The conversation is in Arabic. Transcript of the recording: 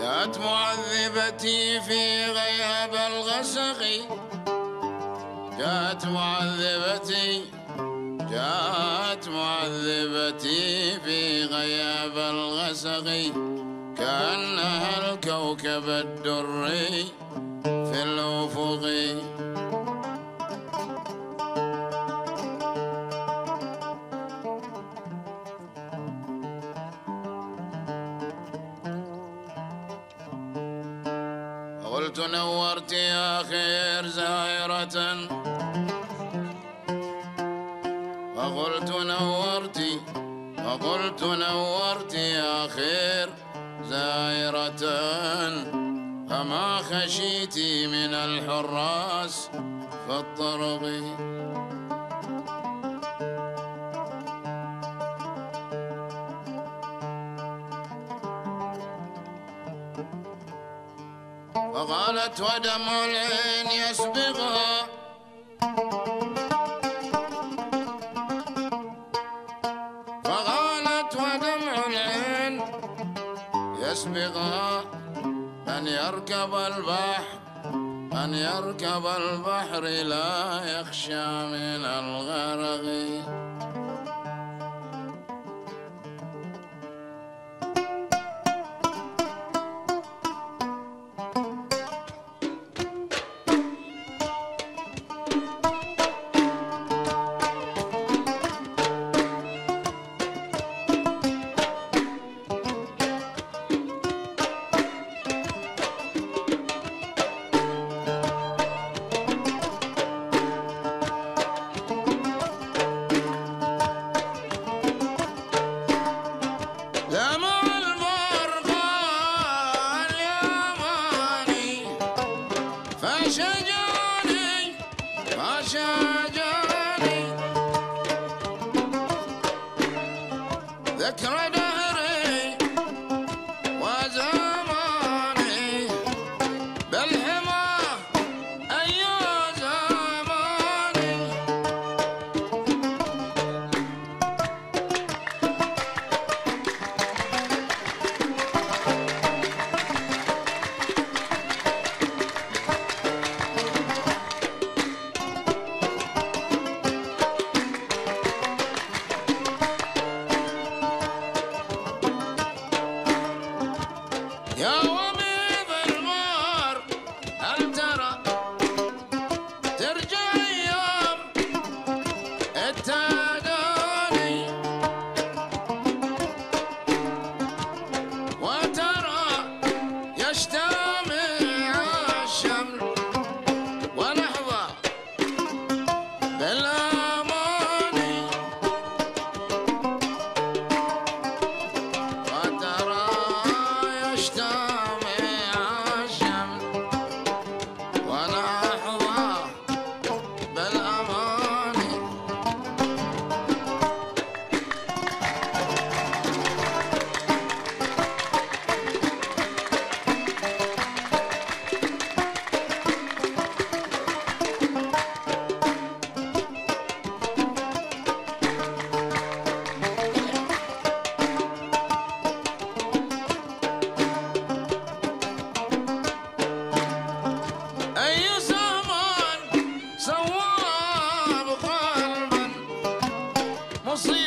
جاءت معذبتي في غياب الغسق، جاءت معذبتي، جاءت معذبتي في غياب الغسق، كأنها الكوكب الدري في الأفق. قلت نورت يا خير زائرة، وقلت نورت، وقلت نورت يا خير زائرة، فما خشيت من الحراس في الطرق. وقالت ودم العين يسبغها، فقالت ودمع العين يسبغها، أن يركب البحر، أن يركب البحر لا يخشى من الغرق. ذكرى دهري وزماني بالحمى أي زماني. يا وبيض البار هل ترى ترجع يوم التداني، وترى يجتمع الشمل ونحظى بالله. We'll see.